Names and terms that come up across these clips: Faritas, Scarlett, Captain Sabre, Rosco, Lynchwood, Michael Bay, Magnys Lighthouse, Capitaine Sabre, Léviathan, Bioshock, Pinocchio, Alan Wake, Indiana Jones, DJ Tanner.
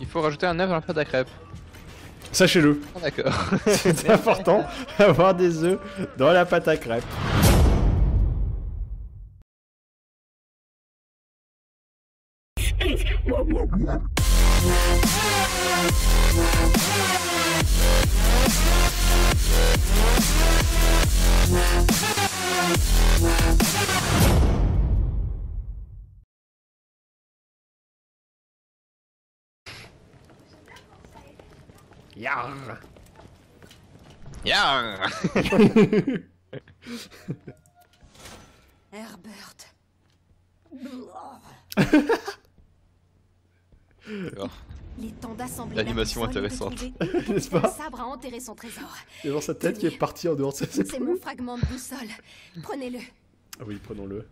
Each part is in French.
Il faut rajouter un œuf à la pâte à crêpes. Sachez-le. Oh, d'accord. C'est important d'avoir des œufs dans la pâte à crêpes. Yarr. Yarr. Herbert. Les temps d'assembler. L'animation intéressante, n'est-ce pas? Sabre a enterré son trésor. Et dans sa tête qui est partie en dehors de sa tête. C'est mon fragment de boussole. Prenez-le. Ah oui, prenons-le.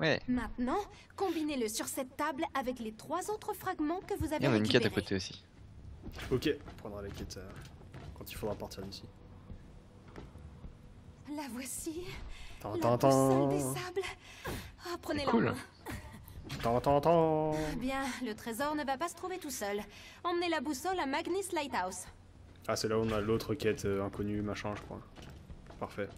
Ouais. Maintenant, combinez-le sur cette table avec les trois autres fragments que vous avez récupérés. Il y en a une quête à côté aussi. Ok, on prendra la quête quand il faudra partir d'ici. La voici. La boussole des sables. Oh, prenez-la. Cool. Bien, le trésor ne va pas se trouver tout seul. Emmenez la boussole à Magnys Lighthouse. Ah, c'est là où on a l'autre quête inconnue, machin, je crois. Parfait.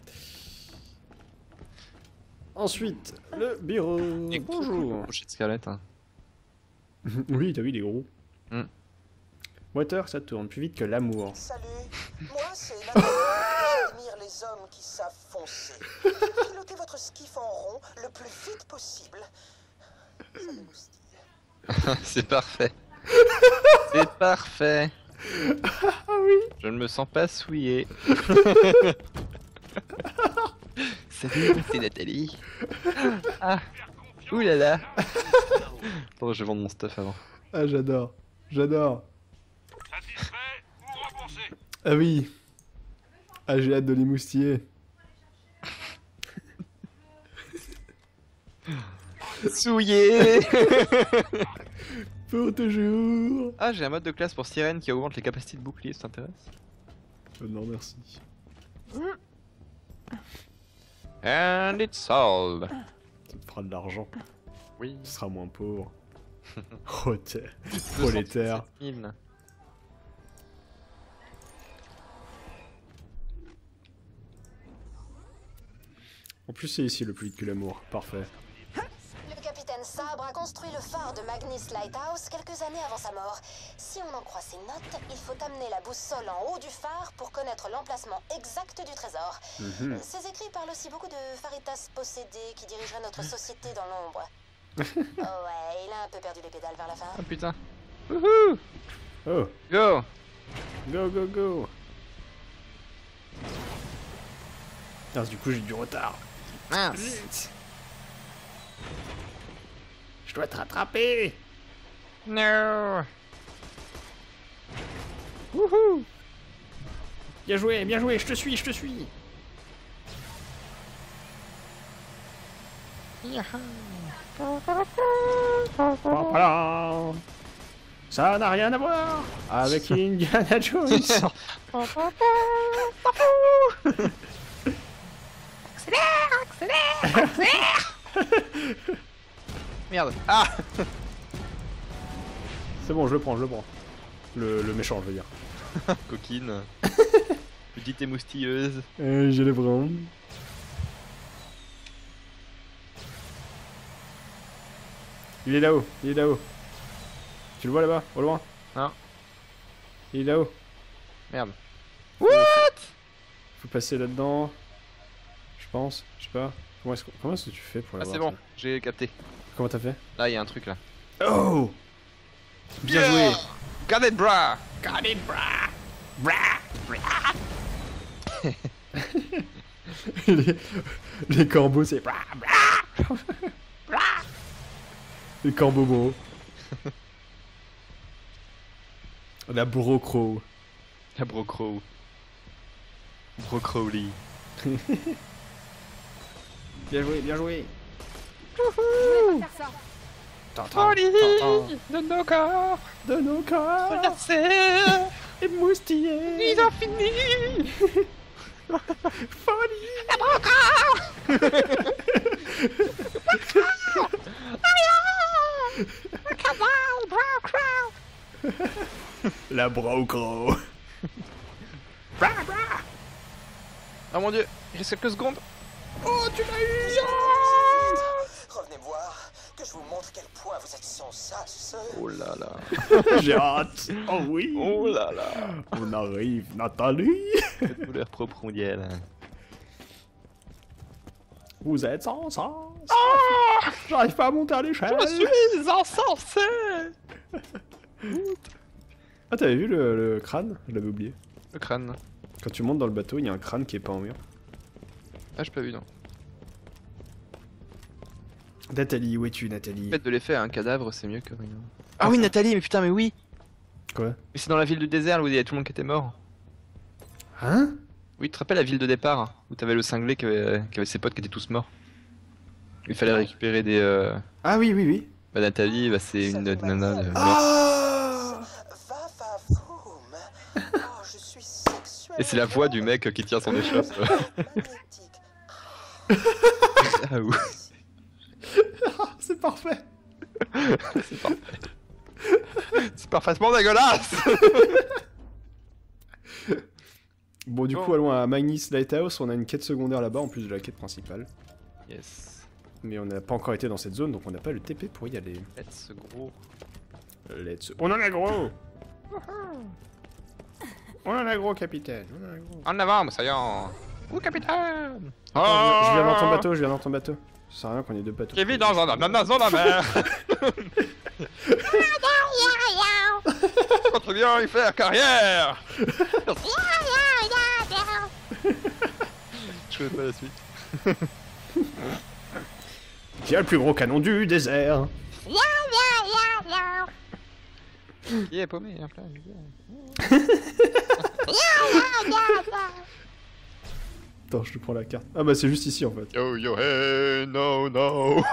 Ensuite, le bureau. Et bonjour. Chez Scarlett. Hein. Oui, t'as vu, il est gros. Mm. Water, ça tourne plus vite que l'amour. Salut, moi c'est la... J'admire les hommes qui savent foncer. Pilotez votre skiff en rond le plus vite possible. C'est parfait. C'est parfait. Ah oui. Je ne me sens pas souillé. Salut, c'est Nathalie. Ah. Ouh là là. Bon, je vais vendre mon stuff avant. Ah, j'adore. J'adore. Satisfait ou remboursé. Ah oui. Ah, j'ai hâte de les moustiller. Souillé. Pour toujours. Ah, j'ai un mode de classe pour sirène qui augmente les capacités de bouclier, ça t'intéresse? Non, merci. And it's all. Ça me fera de l'argent. Oui. Tu seras moins pauvre. Oh, t'es prolétaire. En plus, c'est ici le plus vite que l'amour. Parfait. Sabre a construit le phare de Magnys Lighthouse quelques années avant sa mort. Si on en croit ses notes, il faut amener la boussole en haut du phare pour connaître l'emplacement exact du trésor. Mm-hmm. Ces écrits parlent aussi beaucoup de Faritas possédé qui dirigerait notre société dans l'ombre. Oh ouais, il a un peu perdu les pédales vers la fin. Oh putain. Wouhou. Oh. Go. Go, go, go. Ah, du coup, j'ai du retard. Mince. Je dois te rattraper. Non. Wouhou. Bien joué, je te suis Ça n'a rien à voir avec Indiana Jones. Accélère, accélère, accélère. Merde. Ah. C'est bon, je le prends, je le prends. Le méchant, je veux dire. Coquine. Petite émoustilleuse. Je le prends. Il est là-haut, il est là-haut. Tu le vois là-bas, au loin? Non. Il est là-haut. Merde. What? Faut passer là-dedans. Je pense, je sais pas. Comment est-ce que tu fais pour l'avoir? Ah, c'est bon, j'ai capté. Comment t'as fait? Là, il y a un truc là. Oh! Bien joué! Got it, brah! Got it, brah! Brah! Brah! Les corbeaux, c'est brah! Brah! Brah! Les corbeaux bourreaux. La brocro. La brocro. Brocrowly. Bien joué, bien joué! Wouhou! De nos corps! De nos corps! Traversés! Et moustillés! Ils ont fini! Folie! La brocard! La brocard! La cabane! Brocard! La brocro. Oh mon dieu, il reste quelques secondes. Oh, tu l'as eu. Revenez voir, que je vous montre quel point vous êtes sans sas. Oh là là. J'ai hâte. Oh oui. Oh là là. On arrive, Nathalie. Faites-vous leur propre ondielle. Vous êtes sans sens. Ah, j'arrive pas à monter à l'échelle. Je suis insensé. Ah, t'avais vu le crâne? Je l'avais oublié. Le crâne. Quand tu montes dans le bateau, il y a un crâne qui est pas en mur. Ah, j'ai pas vu, non. Nathalie, où es-tu, Nathalie? Faites de l'effet à un cadavre, c'est mieux que rien. Ah, ah oui, Nathalie, mais putain, mais oui. Quoi? Mais c'est dans la ville du désert où il y a tout le monde qui était mort. Hein? Oui, tu te rappelles la ville de départ où t'avais le cinglé qui avait ses potes qui étaient tous morts. Il fallait récupérer des. Ah oui, oui, oui. Bah, Nathalie, bah, c'est une nana. Et c'est la voix du mec qui tient son écharpe. Ah oui. C'est parfait. C'est parfait. C'est parfaitement dégueulasse. Bon, du coup, allons à Magnys Lighthouse. On a une quête secondaire là-bas en plus de la quête principale. Yes. Mais on n'a pas encore été dans cette zone, donc on n'a pas le TP pour y aller. Let's gros. Let's. On en a gros. On en a gros, capitaine. On en a gros. En avant, mais ça y est. Ouh, capitaine. Oh, je viens dans ton bateau, je viens dans ton bateau. Ça sert à rien qu'on ait deux bateaux. J'ai vu dans un ananas dans la mer. Contribuant à y faire carrière. Je connais pas la suite. Qui a le plus gros canon du désert? Qui est paumé, hein, plein. Attends, je te prends la carte. Ah bah c'est juste ici en fait. Yo yo hey, no no.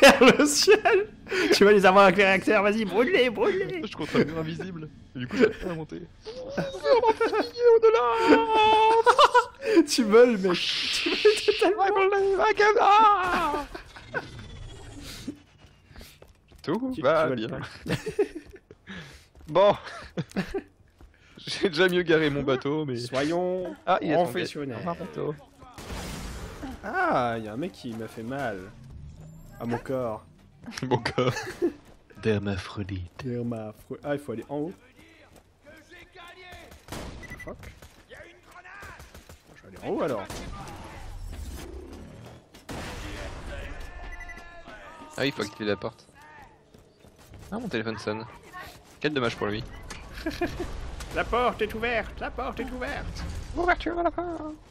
Vers le ciel. Tu vas les avoir avec les réacteurs, vas-y, brûlez, brûlez. Je compte un mur invisible. Et du coup, j'ai pas à monter. Au-delà. Tu meules, mec. Tu meules tellement dans les. Tout va bien. Bon, j'ai déjà mieux garé mon bateau, mais soyons professionnels. Ah, il y a un mec qui m'a fait mal à mon corps. Mon corps. Dermaphrodite. Dermaphrodite. Ah, il faut aller en haut. Fuck. Je vais aller en haut alors. Ah oui, il faut activer la porte. Ah, mon téléphone sonne. Quel dommage pour lui. La porte est ouverte. La porte est ouverte. Ouverture à la porte.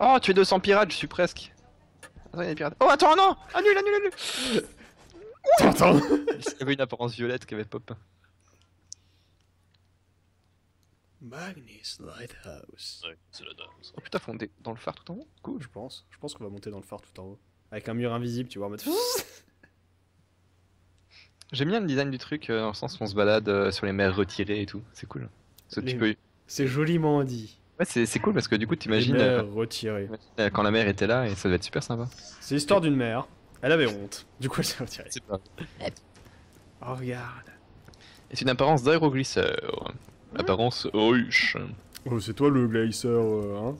Oh, tu es 200 pirates, je suis presque. Attends, il y a des pirates. Oh, attends, non. Annule, annule, annule. Attends. Il avait une apparence violette qui avait pop. Magnys Lighthouse. Oh putain, faut monter dans le phare tout en haut. Cool, je pense. Je pense qu'on va monter dans le phare tout en haut. Avec un mur invisible, tu vois, en mode... J'aime bien le design du truc, dans le sens où on se balade sur les mers retirées et tout, c'est cool. C'est joliment dit. Ouais, c'est cool parce que du coup t'imagines... retirées. Quand la mer était là, et ça devait être super sympa. C'est l'histoire d'une mère, elle avait honte, du coup elle s'est retirée. C'est pas... Oh regarde. C'est une apparence d'aéroglisseur. Mmh. Apparence ruche. Oh, c'est toi le glisseur, hein.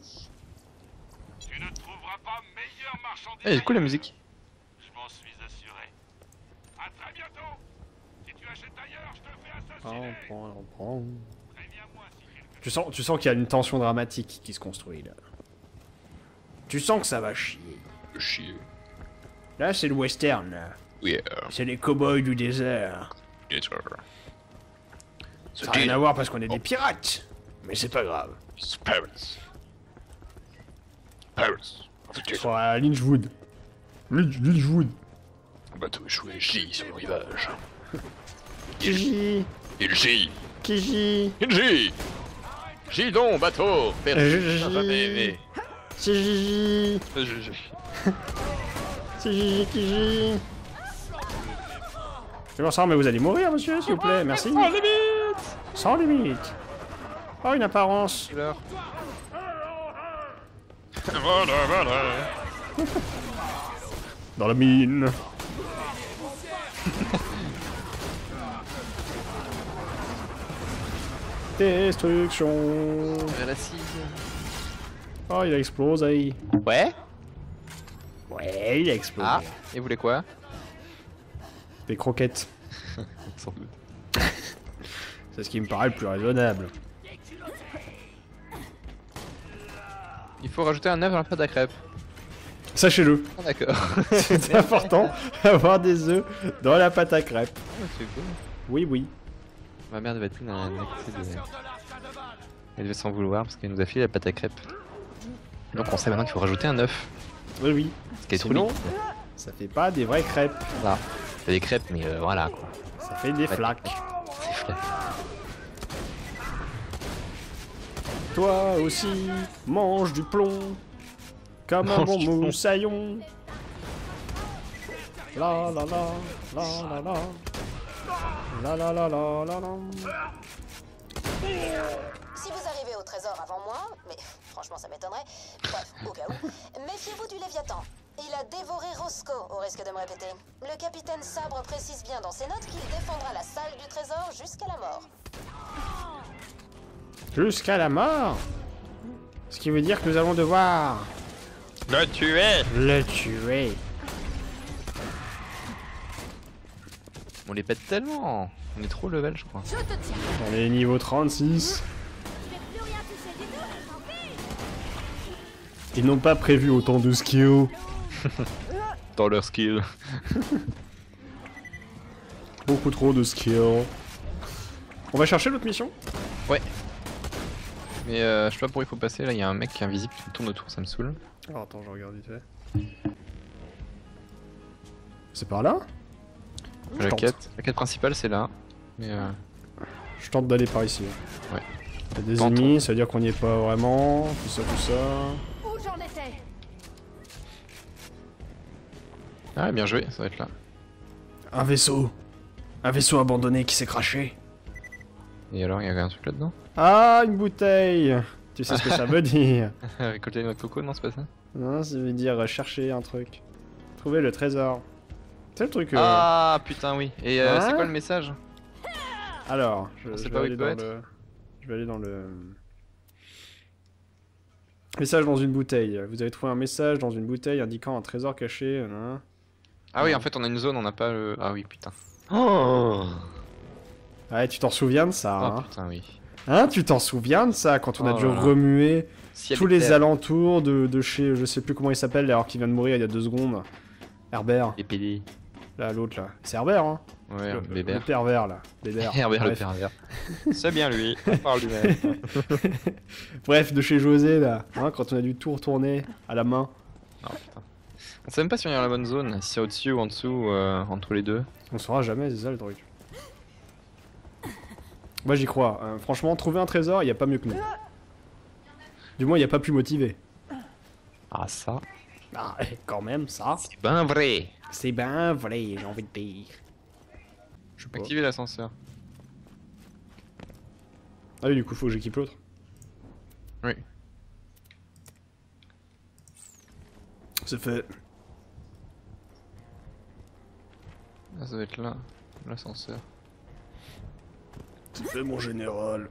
Tu ne trouveras pas meilleur marchandise. Eh, c'est cool la musique. On prend. Tu sens qu'il y a une tension dramatique qui se construit là. Tu sens que ça va chier. Chier. Là, c'est le western. Là. Yeah. C'est les cow-boys du désert. Ça n'a rien à voir parce qu'on est des pirates. Mais c'est pas grave. It's Paris. Paris. Faut aller à Lynchwood. Lynchwood. Un bateau échoué J sur le rivage. J. Il gît. Qui gît? Il gît. Gît donc, bateau. Gît. C'est Gigi. C'est Gigi qui gît. C'est bon sang, mais vous allez mourir, monsieur, s'il vous plaît. Merci. Sans limite. Sans limite. Oh, une apparence. Voilà, voilà. Dans la mine. Destruction. À la scie. Oh, il a explosé. Ouais. Ouais, il a explosé. Ah, et vous voulez quoi? Des croquettes. Sans doute. C'est ce qui me paraît le plus raisonnable. Il faut rajouter un œuf dans la pâte à crêpes. Sachez-le. Oh, d'accord. C'est important d'avoir des œufs dans la pâte à crêpes. Oh, c'est cool. Oui, oui. Ma mère devait être dans un accès de... Elle devait s'en vouloir parce qu'elle nous a filé la pâte à crêpes. Donc on sait maintenant qu'il faut rajouter un œuf. Oui, oui. Ce qui est sinon, trop long. Ça fait pas des vraies crêpes. Voilà. Ça fait des crêpes, mais voilà quoi. Ça fait des flaques. C'est flaque. Toi aussi, mange du plomb. Comme un bon moussaillon. La la la la la la. La la la la la la. Si vous arrivez au trésor avant moi, mais franchement ça m'étonnerait, bref, au cas où, méfiez-vous du Léviathan. Il a dévoré Rosco, au risque de me répéter. Le capitaine Sabre précise bien dans ses notes qu'il défendra la salle du trésor jusqu'à la mort. Jusqu'à la mort? Ce qui veut dire que nous allons devoir... le tuer! Le tuer. On les pète tellement. On est trop level je crois. On est niveau 36. Ils n'ont pas prévu autant de skills. Dans leur skill. Beaucoup trop de skills. On va chercher l'autre mission? Ouais. Mais je sais pas pour où il faut passer, là il y a un mec qui est invisible qui me tourne autour, ça me saoule. Alors attends, je regarde vite fait. C'est par là? La quête principale c'est là. Mais je tente d'aller par ici. Ouais. Il y a des ennemis, ça veut dire qu'on n'y est pas vraiment. Tout ça, tout ça. Où j'en étais? Ah bien joué, ça va être là. Un vaisseau. Un vaisseau abandonné qui s'est crashé. Et alors il y avait un truc là-dedans? Ah une bouteille. Tu sais ce que ça veut dire? Récolter une noix de coco, non c'est pas ça? Non, ça veut dire chercher un truc. Trouver le trésor. C'est le truc. Ah putain oui. Et ouais. C'est quoi le message? Alors, je vais aller dans le message dans une bouteille. Vous avez trouvé un message dans une bouteille indiquant un trésor caché. Ah oui, en fait, on a une zone, on n'a pas le. Ah oui, putain. Oh. Ouais, tu t'en souviens de ça? Ah oh, hein putain oui. Hein, tu t'en souviens de ça quand on a dû remuer tous les alentours de chez, je sais plus comment il s'appelle, alors qu'il vient de mourir il y a 2 secondes. Herbert. PD. Là, l'autre là. C'est Herbert, hein? Ouais, le pervers là. Herbert le pervers. C'est bien lui, on parle lui-même. Bref, de chez José là, hein, quand on a dû tout retourner à la main. Oh, putain. On sait même pas si on est dans la bonne zone, si c'est au-dessus ou en dessous, entre les deux. On saura jamais, c'est ça le truc. Moi j'y crois. Franchement, trouver un trésor, il n'y a pas mieux que nous. Du moins, il n'y a pas plus motivé. Ah, ça. Ah, quand même, ça. C'est ben vrai. C'est ben vrai, j'ai envie de dire. Je peux activer l'ascenseur. Ah oui, du coup, faut que j'équipe l'autre. Oui. C'est fait. Ah, ça va être là, l'ascenseur. C'est fait, mon général.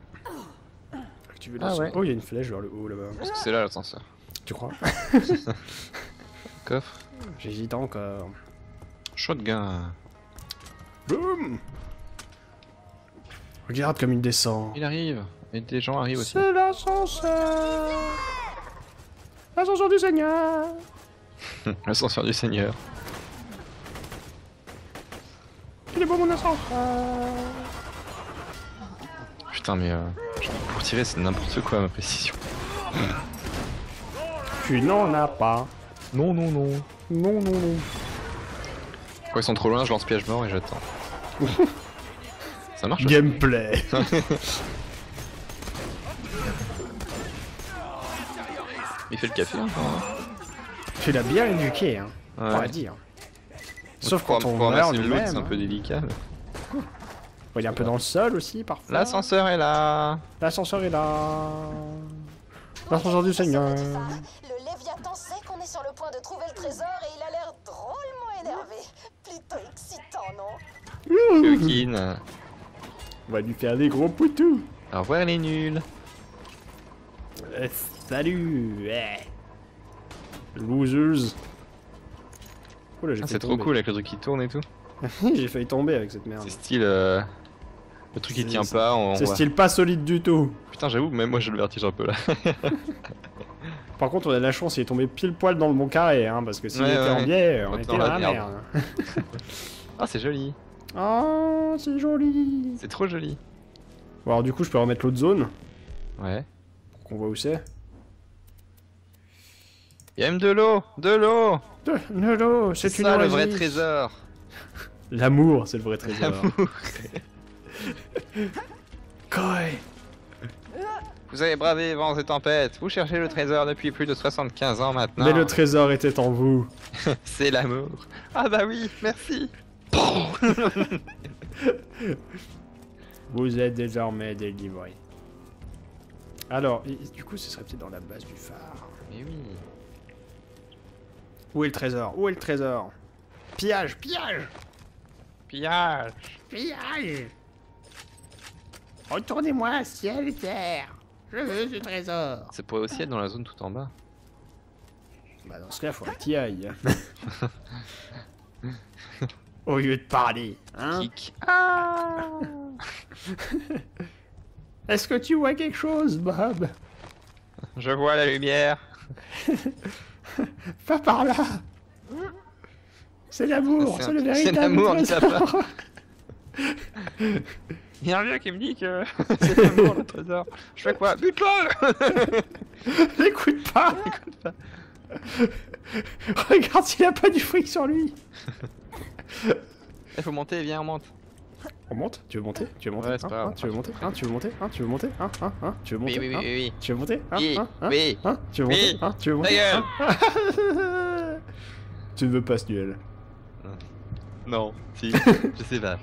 Activer l'ascenseur. Ah, ouais. Oh, il y a une flèche vers le haut là-bas. Je pense que c'est là l'ascenseur. Tu crois? Coffre. J'hésite encore. Shotgun. Boum. Regarde comme il descend. Il arrive. Et des gens arrivent aussi. C'est l'ascenseur. L'ascenseur du Seigneur. L'ascenseur du Seigneur. Il est beau mon ascenseur. Putain mais pour tirer c'est n'importe quoi ma précision. Tu n'en as pas. Non, non, non. Non, non, non. Quand ils sont trop loin, je lance piège mort et j'attends. Ça marche. Gameplay. Il fait le café. Tu l'as bien éduqué, hein. Ouais. On va dire. Sauf quand on meurt du loot, c'est un peu délicat. Mais... ouais, il est un peu dans le sol aussi, parfois. L'ascenseur est là. L'ascenseur est là. L'ascenseur du Seigneur. Léviathan sait qu'on est sur le point de trouver le trésor et il a l'air drôlement énervé. Plutôt excitant, non? Coquine. On va lui faire des gros poutous. Au revoir les nuls. Salut. Loseuse. Oh là, c'est trop cool avec le truc qui tourne et tout. J'ai failli tomber avec cette merde. C'est style... le truc qui tient pas, on... C'est style pas solide du tout. Putain, j'avoue, même moi j'ai le vertige un peu là. Par contre, on a de la chance, il est tombé pile poil dans le bon carré, hein, parce que s'il était en biais, on était dans la merde. Ah, c'est joli. Oh, c'est joli. C'est trop joli. Bon, alors du coup, je peux remettre l'autre zone. Ouais. Pour qu'on voit où c'est. Il y a même de l'eau. De l'eau. De l'eau, c'est une oasis. C'est ça le vrai trésor. L'amour, c'est le vrai trésor. L'amour. Vous avez bravé vents et tempêtes, vous cherchez le trésor depuis plus de 75 ans maintenant. Mais le trésor était en vous. C'est l'amour. Ah bah oui, merci. Vous êtes désormais délivré. Alors, du coup, ce serait peut-être dans la base du phare. Mais oui. Où est le trésor? Où est le trésor? Pillage, pillage. Pillage. Pillage. Retournez-moi, ciel et terre. Je veux du trésor. Ça pourrait aussi être dans la zone tout en bas. Bah dans ce cas, faut un petit aïe. Au lieu de parler, hein. Ah. Est-ce que tu vois quelque chose, Bob? Je vois la lumière. Pas par là. C'est l'amour, c'est le véritable l'amour qui t'appelle. Il y a un vieux qui me dit que c'est l'amour le trésor. Je fais quoi? Bute-le. N'écoute pas. Regarde s'il a pas du fric sur lui. Il faut monter, viens on monte. On monte? Tu veux monter? Tu veux monter? Tu veux monter? Tu veux monter? Tu veux monter? Tu veux monter? Oui, oui, oui. Tu veux monter? Oui, oui. Tu veux monter? Tu veux monter? Tu ne veux pas ce duel? Non, si, je sais pas.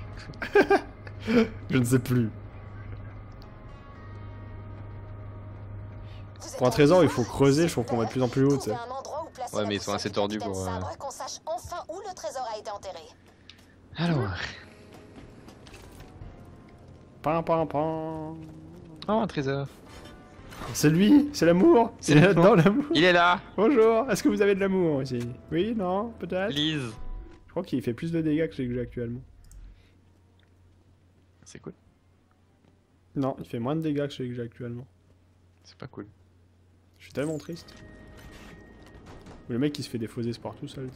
Je ne sais plus. Pour un trésor, il faut creuser, je trouve qu'on va de plus en plus haut, tu sais. Ouais, mais ils sont assez tordus pour... Alors... Pam pam pam. Oh, un trésor. C'est lui, c'est l'amour. C'est là-dedans l'amour. Il est là. Bonjour, est-ce que vous avez de l'amour ici? Oui, non, peut-être. Lise. Je crois qu'il fait plus de dégâts que celui que j'ai actuellement. C'est cool. Non, il fait moins de dégâts que celui que j'ai actuellement. C'est pas cool. Je suis tellement triste. Le mec il se fait des faux espoirs tout seul.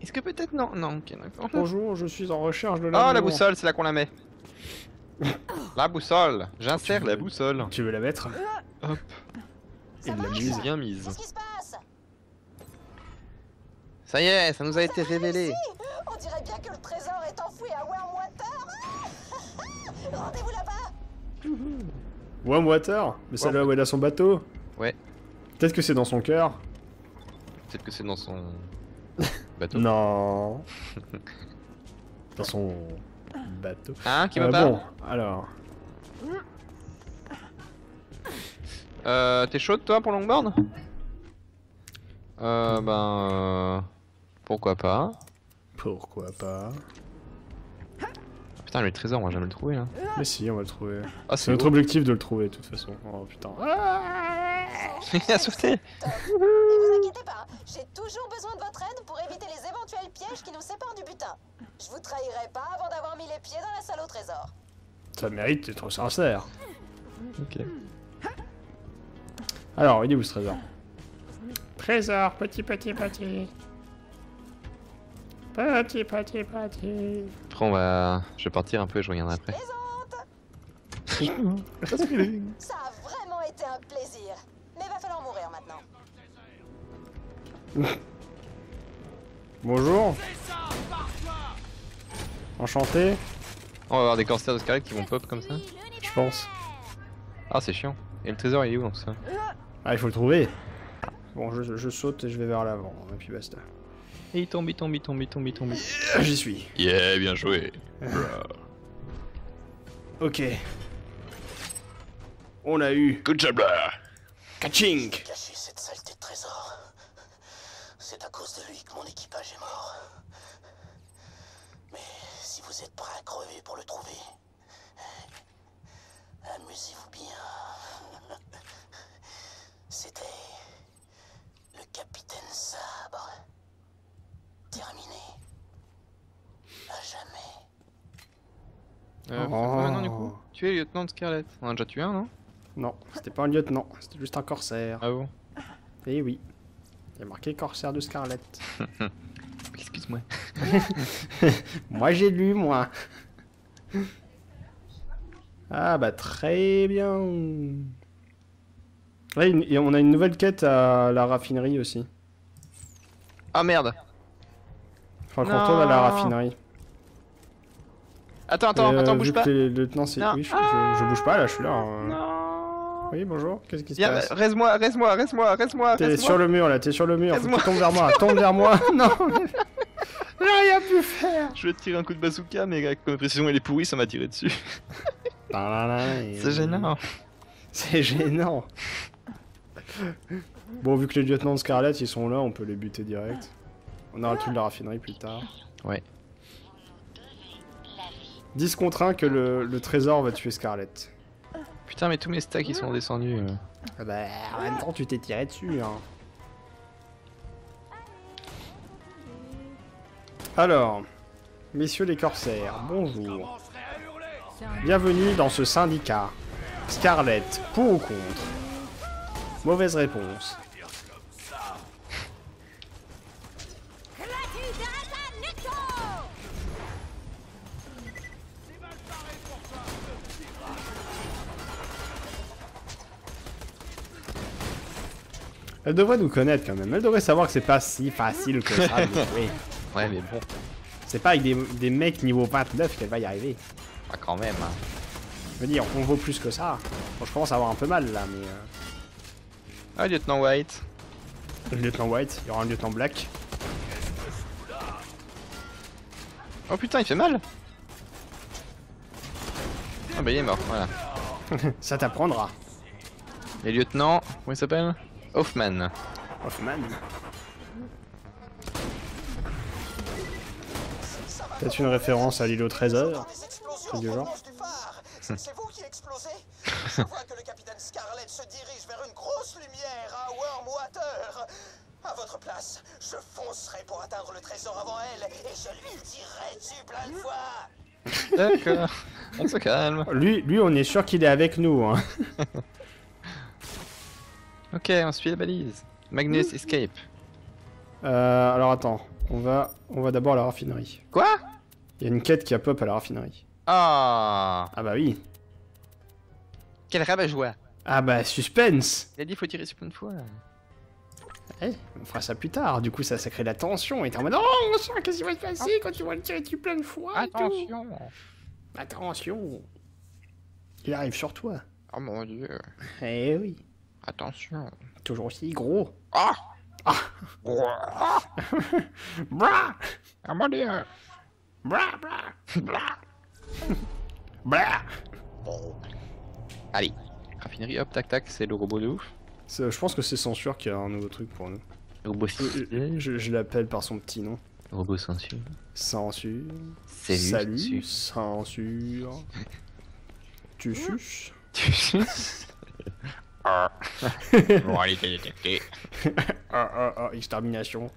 Est-ce que peut-être non? Non, okay, d'accord. Bonjour, je suis en recherche de l'amour. Oh la boussole, c'est là qu'on la met. La boussole. J'insère la boussole. Tu veux la mettre? Hop. Il l'a mise bien mise. Qu'est-ce qui se passe? Ça y est, ça nous a été révélé. On dirait bien que le trésor est enfoui à Wormwater. Rendez-vous là-bas. Wormwater? Mais c'est là où elle a son bateau? Ouais. Peut-être que c'est dans son cœur. Peut-être que c'est dans son... bateau. Non. Dans son... bateau. Hein? Qui m'a pas? Bon, alors... t'es chaude toi pour longboard? Pourquoi pas? Pourquoi pas? Putain, le trésor, on va jamais le trouver là. Mais si, on va le trouver. Ah, c'est notre objectif de le trouver de toute façon. Oh putain. Il a sauté. Ne vous inquiétez pas, j'ai toujours besoin de votre aide pour éviter les éventuels pièges qui nous séparent du butin. Je vous trahirai pas avant d'avoir mis les pieds dans la salle au trésor. Ça mérite d'être sincère. Ok. Alors, il est où ce trésor? Trésor, petit. Petit. Après on va... Je vais partir un peu et je regarde après. Ça a vraiment été un plaisir. Mais va falloir mourir maintenant. Bonjour. Enchanté. On va avoir des corsaires de Scarlett qui vont pop comme ça. Je pense. Ah c'est chiant. Et le trésor il est où dans ça? Ah il faut le trouver. Bon je saute et je vais vers l'avant. Et puis basta. Et il tombe. J'y suis. Yeah, bien joué. Ok. On a eu. Good job là. Catching. Caché cette saleté de trésor. C'est à cause de lui que mon équipage est mort. Si vous êtes prêt à crever pour le trouver, amusez-vous bien. C'était le Capitaine Sabre. Terminé. À jamais. Maintenant du coup, tu es le lieutenant de Scarlett. On a déjà tué un, non? Non, c'était pas un lieutenant, c'était juste un corsaire. Ah bon? Eh oui. Il y a marqué corsaire de Scarlett. Excuse-moi. Moi j'ai lu, moi. Ah bah très bien. Ouais, et on a une nouvelle quête à la raffinerie aussi. Ah merde. Enfin qu'on tourne à la raffinerie. Attends, bouge pas. Oui, je bouge pas là, je suis là. Oui, bonjour, qu'est-ce qui se passe? Reste-moi. T'es sur le mur là, tombe vers moi, non. J'ai rien pu faire. Je vais te tirer un coup de bazooka, mais avec ma précision elle est pourrie, ça m'a tiré dessus. C'est gênant. Bon, vu que les lieutenants de Scarlett ils sont là, on peut les buter direct. On aura le truc de la raffinerie plus tard. Ouais. 10 contre 1 que le trésor va tuer Scarlett. Putain, mais tous mes stacks ils sont descendus. Ah bah en même temps tu t'es tiré dessus hein. Alors, messieurs les corsaires, bonjour. Bienvenue dans ce syndicat. Scarlett, pour ou contre? Mauvaise réponse. Elle devrait nous connaître quand même, elle devrait savoir que c'est pas si facile que ça. Oui. Ouais mais bon. C'est pas avec des mecs niveau 29 qu'elle va y arriver. Ah quand même. Hein. Je veux dire, on vaut plus que ça. Bon, je commence à avoir un peu mal là, mais... Ah, lieutenant White. Le lieutenant White, il y aura un lieutenant Black. Oh putain, il fait mal. Ah bah il est mort, voilà. Ça t'apprendra. Les lieutenants, comment il s'appelle? Hoffman. Peut-être une référence à l'île au trésor. C'est du genre. C'est vous qui explosez? Je vois que le capitaine Scarlett se dirige vers une grosse lumière à Wormwater. À votre place, je foncerai pour atteindre le trésor avant elle et je lui tirerai dessus plein de fois. D'accord. On se calme. Lui, on est sûr qu'il est avec nous. Hein. Ok, on suit la balise. Magnus escape. Alors attends, on va d'abord à la raffinerie. Quoi? Il y a une quête qui a pop à la raffinerie. Ah. Ah bah oui. Quel rabat-joie. Ah bah suspense. Il a dit faut tirer sur plein de fois. Ouais, on fera ça plus tard. Du coup ça crée la tension. Et t'es en mode oh, on sent qu'est-ce qui va se passer quand tu vas le tirer dessus plein de fois. Attention. Attention. Il arrive sur toi. Oh mon dieu. Eh oui. Attention. Toujours aussi gros. Ah. Ah. Ah. Bra. Ah mon dieu. Bra. Allez. Raffinerie, hop, tac, tac, c'est le robot de ouf. Je pense que c'est censure qui a un nouveau truc pour nous. Robot je l'appelle par son petit nom. Robot censure. Censure. Salut. Censure. Tu suces. Tu suces. Moralité détectée. Extermination.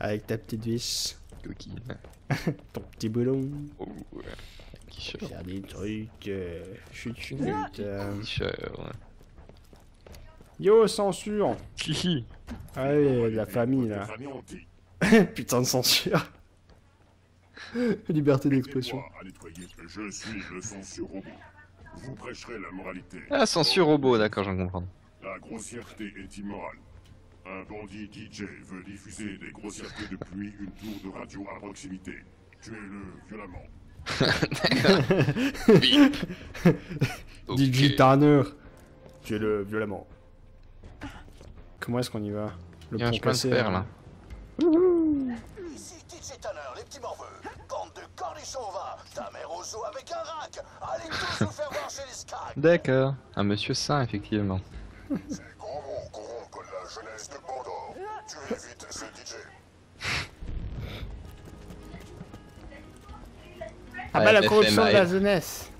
Avec ta petite vis. Coquille. Ton petit boulon. Faire des trucs. Chut. Yo, censure. Allez, la famille là. Putain de censure. Liberté d'expression. Je suis le censure robot. Vous prêcherez la moralité. Ah, censure robot, d'accord, j'en comprends. La grossièreté est immorale. Un bandit DJ veut diffuser des grossièretés depuis une tour de radio à proximité. Tuez-le violemment. D'accord. DJ Tanner. Tuez-le violemment. Comment est-ce qu'on y va? Le pont cassé là. Ici DJ Tanner, les petits morveux. D'accord, un monsieur sain effectivement. Ah bah la corruption de la jeunesse.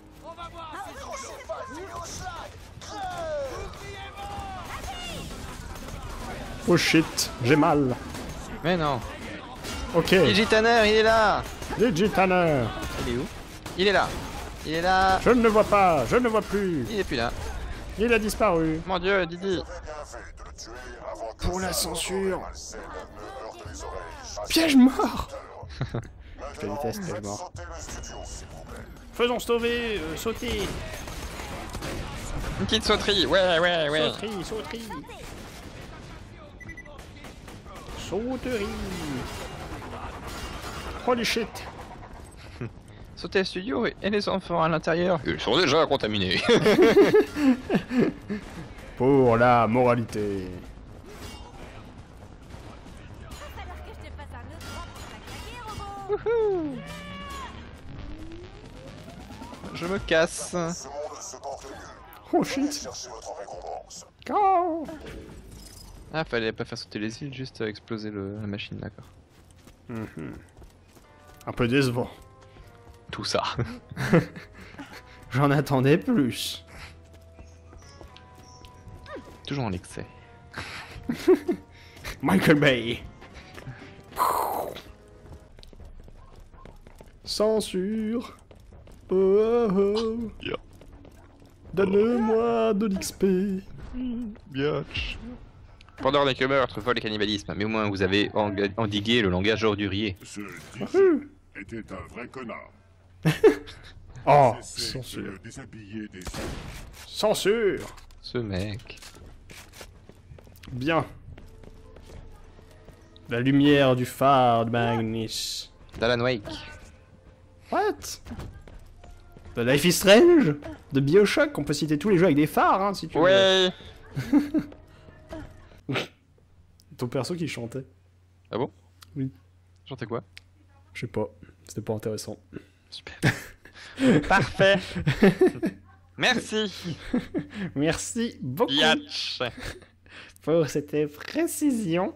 Oh shit, j'ai mal. Mais non. Ok. DJ Tanner, il est là. DJ Tanner. Il est où? Il est là. Il est là. Je ne le vois pas, je ne le vois plus. Il est plus là. Il a disparu. Mon dieu, Didi. Pour la censure. Piège mort. Je te déteste, piège mort. Faisons sauver, sauter. Une petite sauterie, ouais. Sauterie. Sauterie. Holy shit. Sauter le studio et les enfants à l'intérieur. Ils sont déjà contaminés. Pour la moralité. Je me casse. Oh shit. Go. Ah, fallait pas faire sauter les îles, juste exploser la machine, d'accord. Un peu décevant. Tout ça. J'en attendais plus. Toujours en excès. Michael Bay. Censure. Yeah. Donne-moi de l'XP. Biatch. Pendant les que meurtres, vol et cannibalisme, mais au moins vous avez endigué le langage ordurier. Ce type était un vrai connard. Oh, censure. Censure. Ce mec. Bien. La lumière du phare de Magnys. D'Alan Wake. What? De Life is Strange? De Bioshock? On peut citer tous les jeux avec des phares, hein, si tu veux. Ouais. Ton perso qui chantait. Ah bon? Oui. Chantait quoi? Je sais pas. C'était pas intéressant. Super. Parfait. Merci. Merci beaucoup. Yatch. Pour cette précision.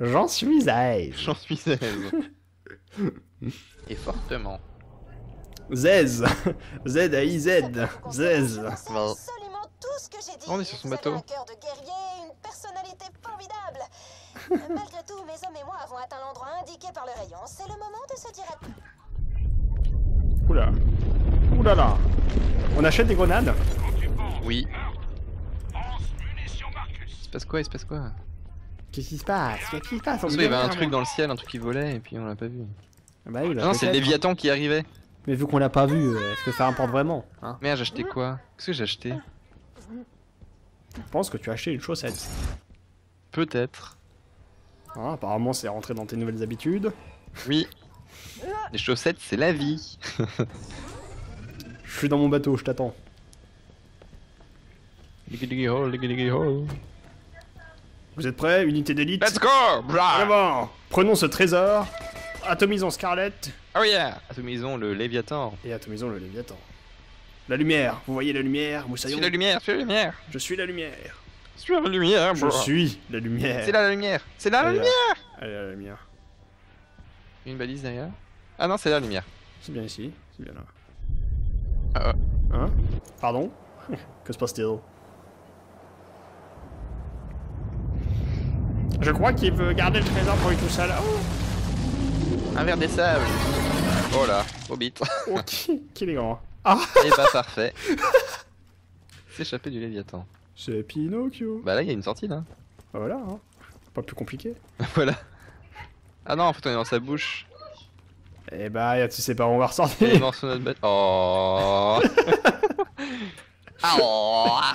J'en suis à aise. J'en suis à aise. Et fortement. Zez. Z-A-I-Z. Zez. Bon. Tout ce que j'ai dit, on est sur son bateau. Un cœur de guerrier, une personnalité formidable. Malgré tout, mes hommes et moi avons atteint l'endroit indiqué par le rayon. C'est le moment de se dire à... Oula. Oula là. On achète des grenades? Oui. Il se passe quoi? Qu'est-ce qui se passe? Il y avait un truc dans le ciel, un truc qui volait et puis on l'a pas vu. Ah bah oui, là, non, c'est le Léviathan qui arrivait. Mais vu qu'on l'a pas vu, est-ce que ça importe vraiment hein? Merde, j'ai acheté quoi? Qu'est-ce que j'ai acheté? Je pense que tu as acheté une chaussette. Peut-être. Ah, apparemment, c'est rentré dans tes nouvelles habitudes. Oui. Les chaussettes, c'est la vie. Je suis dans mon bateau, je t'attends. Vous êtes prêts? Unité d'élite. Let's go. Vraiment. Prenons ce trésor. Atomisons Scarlett. Oh yeah. Atomisons le Léviathan. Et atomisons le Léviathan. La lumière, vous voyez la lumière, Moussaillon. Je suis la lumière, Je suis la lumière. Je suis la lumière. C'est là la lumière. Elle est là, la lumière. Une balise derrière. Ah non, c'est la lumière. C'est bien ici, c'est bien là. Ah ouais. Hein? Pardon? Que se passe-t-il? Je crois qu'il veut garder le trésor pour lui tout seul. Oh. Un verre des sables. Oh là, hobbit. Oh, qu'il est grand. Ah. Et bah parfait. S'échapper du Léviathan. C'est Pinocchio. Bah là il y a une sortie là. Voilà hein. Pas plus compliqué. Voilà. Ah non en fait on est dans sa bouche. Et bah tu sais pas où on va ressortir. Et morceau de notre oh. Ah